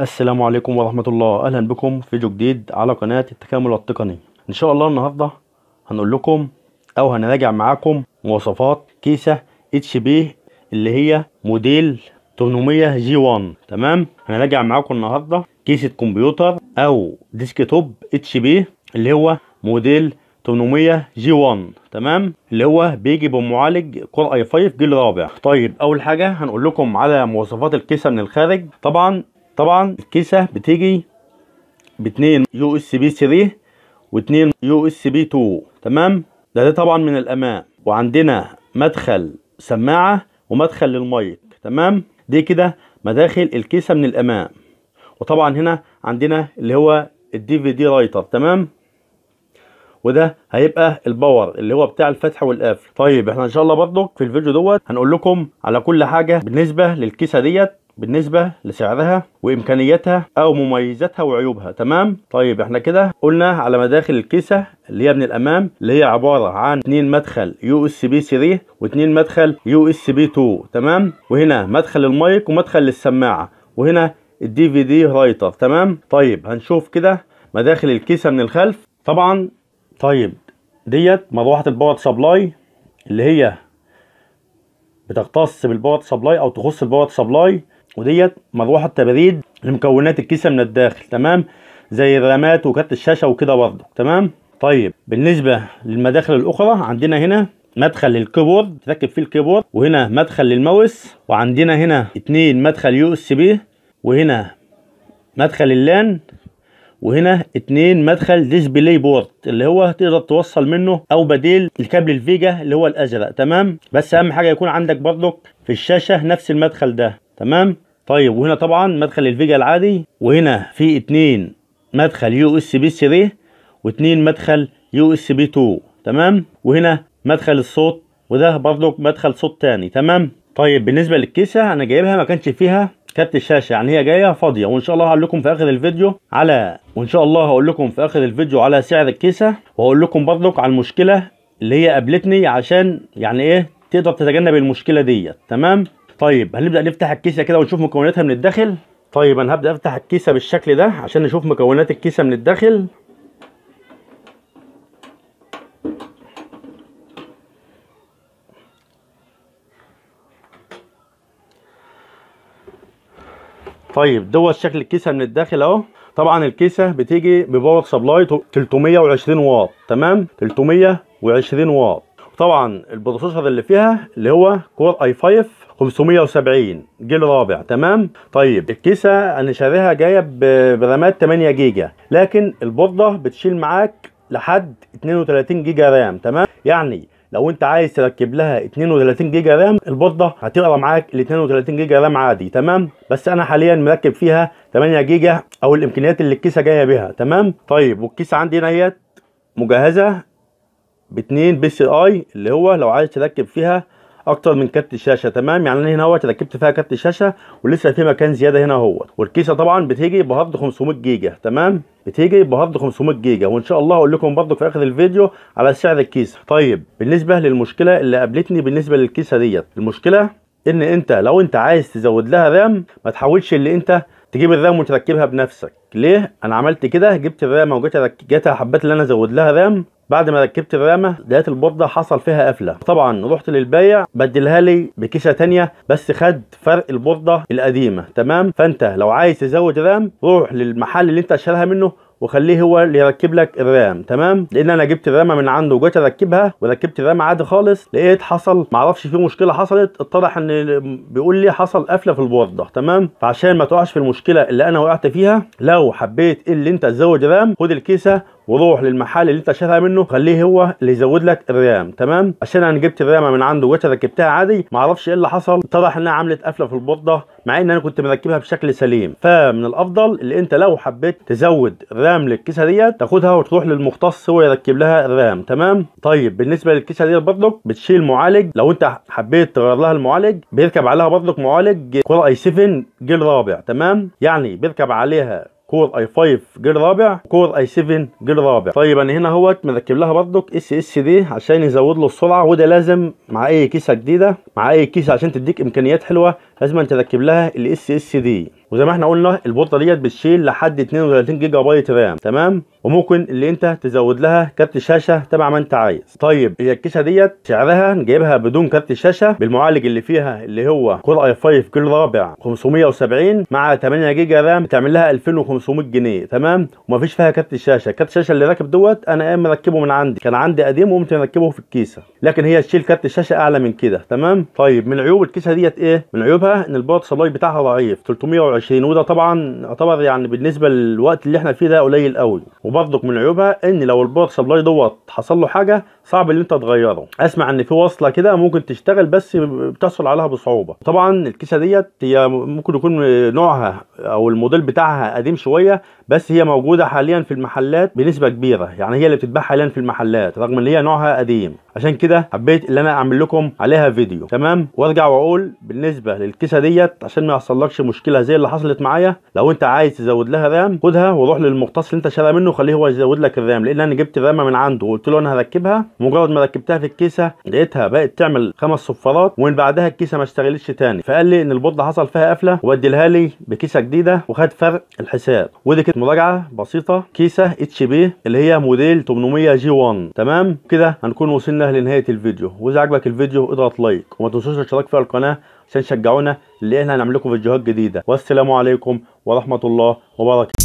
السلام عليكم ورحمة الله، اهلا بكم في فيديو جديد على قناة التكامل التقني. ان شاء الله النهاردة هنقول لكم او هنراجع معاكم مواصفات كيسة HP اللي هي موديل 800 جي 1. تمام، هنراجع معاكم النهاردة كيسة كمبيوتر او ديسكتوب HP اللي هو موديل 800 جي 1. تمام، اللي هو بيجي بمعالج كور اي 5 جيل رابع. طيب، اول حاجة هنقول لكم على مواصفات الكيسة من الخارج. طبعا الكيسة بتيجي باتنين USB 3 واتنين USB 2. تمام، ده طبعا من الامام، وعندنا مدخل سماعة ومدخل للمايك. تمام، دي كده مداخل الكيسة من الامام، وطبعا هنا عندنا اللي هو الDVD رايتر. تمام، وده هيبقى الباور اللي هو بتاع الفتح والقفل. طيب، احنا ان شاء الله برضك في الفيديو دوت هنقول لكم على كل حاجة بالنسبة للكيسة ديت، بالنسبة لسعرها وامكانياتها او مميزاتها وعيوبها. تمام، طيب احنا كده قلنا على مداخل الكيسة اللي هي من الامام، اللي هي عبارة عن 2 مدخل USB 3 و2 مدخل USB 2. تمام، وهنا مدخل المايك ومدخل للسماعة، وهنا الDVD رايتر. تمام، طيب هنشوف كده مداخل الكيسة من الخلف. طبعا طيب ديت مروحة الباور سبلاي اللي هي بتختص بالباور سبلاي او تخص الباور سبلاي، وديت مروحه تبريد لمكونات الكيسه من الداخل. تمام، زي الرامات وكارت الشاشه وكده برضه. تمام، طيب بالنسبه للمداخل الاخرى عندنا هنا مدخل للكيبورد تركب فيه الكيبورد، وهنا مدخل للماوس، وعندنا هنا 2 مدخل USB، وهنا مدخل اللان، وهنا 2 مدخل ديسبلاي بورت اللي هو تقدر توصل منه او بديل الكابل الفيجا اللي هو الازرق. تمام، بس اهم حاجه يكون عندك برضك في الشاشه نفس المدخل ده. تمام، طيب وهنا طبعا مدخل الفيجا العادي، وهنا في 2 مدخل USB 3 واتنين مدخل USB 2. تمام، وهنا مدخل الصوت، وده برضو مدخل صوت تاني. تمام، طيب بالنسبه للكيسه انا جايبها ما كانش فيها كارت الشاشه، يعني هي جايه فاضيه، وان شاء الله هقول لكم في اخر الفيديو على سعر الكيسه، وهقول لكم برضو على المشكله اللي هي قابلتني عشان يعني ايه تقدر تتجنب المشكله ديت. تمام، طيب هنبدأ نفتح الكيسة كده ونشوف مكوناتها من الداخل. طيب انا هبدأ افتح الكيسة بالشكل ده عشان نشوف مكونات الكيسة من الداخل. طيب دوت شكل الكيسة من الداخل اهو. طبعا الكيسة بتيجي بباور سبلاي 320 واط. تمام، 320 واط. طبعا البروسيسور اللي فيها اللي هو كور i5 570 جيل رابع. تمام، طيب الكيسه انا شاريها جايه برامات 8 جيجا، لكن البورده بتشيل معاك لحد 32 جيجا رام. تمام، يعني لو انت عايز تركب لها 32 جيجا رام البورده هتقرا معاك ال 32 جيجا رام عادي. تمام، بس انا حاليا مركب فيها 8 جيجا او الامكانيات اللي الكيسه جايه بها. تمام، طيب والكيسه عندي هنا هي مجهزه ب2 PCI اللي هو لو عايز تركب فيها اكتر من كارت الشاشه. تمام، يعني انا هنا اهوت ركبت فيها كارت الشاشه ولسه في مكان زياده هنا اهوت. والكيسه طبعا بتيجي بهارد 500 جيجا. تمام، بتيجي بهارد 500 جيجا، وان شاء الله هقول لكم برضو في اخر الفيديو على سعر الكيسه. طيب بالنسبه للمشكله اللي قابلتني بالنسبه للكيسه ديت، المشكله ان انت لو انت عايز تزود لها رام ما تحاولش اللي انت تجيب الرام وتركبها بنفسك. ليه؟ انا عملت كده، جبت الرامه وجيت حبيت ان انا ازود لها رام، بعد ما ركبت الرامه لقيت البورده حصل فيها قفله. طبعا رحت للبايع بدلها لي بكيسه ثانيه بس خد فرق البورده القديمه. تمام، فانت لو عايز تزود رام روح للمحل اللي انت شاريها منه وخليه هو اللي يركب لك الرام. تمام، لان انا جبت الرامه من عنده وجيت اركبها وركبت الرام عادي خالص، لقيت حصل معرفش في مشكله حصلت، اتضح ان بيقول لي حصل قفله في البورده. تمام، فعشان ما تقعش في المشكله اللي انا وقعت فيها، لو حبيت اللي انت تزود رام خد الكيسه وروح للمحل اللي انت شاريها منه خليه هو اللي يزود لك الرام. تمام، عشان انا جبت الرامه من عنده وجيت ركبتها عادي معرفش ايه اللي حصل، اتضح انها عملت قفله في البورده مع ان انا كنت مركبها بشكل سليم. فمن الافضل اللي انت لو حبيت تزود رام للكيسه ديت تاخدها وتروح للمختص هو يركب لها الرام. تمام، طيب بالنسبه للكيسه ديت برضك بتشيل معالج، لو انت حبيت تغير لها المعالج بيركب عليها برضك معالج كور اي 7 جيل رابع. تمام، يعني بيركب عليها كور اي 5 جيل رابع وكور اي 7 جيل رابع. طيب انا هنا اهوت مركب لها برضك SSD عشان يزود له السرعه، وده لازم مع اي كيسه جديده، مع اي كيسه عشان تديك امكانيات حلوه لازم تركب لها الاس اس دي، وزي ما احنا قلنا البورده ديت بتشيل لحد 32 جيجا بايت رام، تمام؟ وممكن اللي انت تزود لها كارت شاشه تبع ما انت عايز. طيب هي الكيسه ديت سعرها جايبها بدون كارت الشاشه بالمعالج اللي فيها اللي هو كور اي 5 جيل رابع 570 مع 8 جيجا رام، بتعمل لها 2500 جنيه تمام، ومفيش فيها كارت الشاشه. كارت الشاشه اللي راكب دوت انا مركبه من عندي، كان عندي قديم وقمت مركبه في الكيسه، لكن هي تشيل كارت الشاشه اعلى من كده تمام. طيب من عيوب الكيسه ديت ايه؟ من عيوبها ان الباور سبلاي بتاعها ضعيف 320، وده طبعا يعتبر يعني بالنسبه للوقت اللي احنا فيه ده قليل قوي. وبرضك من عيوبها ان لو الباور سبلاي دوت حصل له حاجه صعب اللي انت تغيره، اسمع ان في وصله كده ممكن تشتغل بس بتحصل عليها بصعوبه. طبعا الكيسه ديت هي ممكن يكون نوعها او الموديل بتاعها قديم شويه، بس هي موجوده حاليا في المحلات بنسبه كبيره، يعني هي اللي بتتباع حاليا في المحلات رغم ان هي نوعها قديم، عشان كده حبيت ان انا اعمل لكم عليها فيديو تمام. وارجع واقول بالنسبه للكيسه ديت عشان ما يحصلكش مشكله زي اللي حصلت معايا، لو انت عايز تزود لها رام خدها وروح للمختص اللي انت شاريها منه خليه هو يزود لك الرام، لان انا جبت رامه من عنده وقلت له انا هركبها، مجرد ما ركبتها في الكيسه لقيتها بقت تعمل 5 صفارات ومن بعدها الكيسه ما اشتغلتش تاني، فقال لي ان البورده حصل فيها قفله واديلها لي بكيسه جديده وخد فرق الحساب. ودي كانت مراجعه بسيطه كيسه اتش بي اللي هي موديل 800 جي 1 تمام. كده هنكون وصلنا لنهايه الفيديو، واذا عجبك الفيديو اضغط لايك وما تنسوش الاشتراك في القناه عشان تشجعونا اللي احنا هنعمل لكم فيديوهات جديده، والسلام عليكم ورحمه الله وبركاته.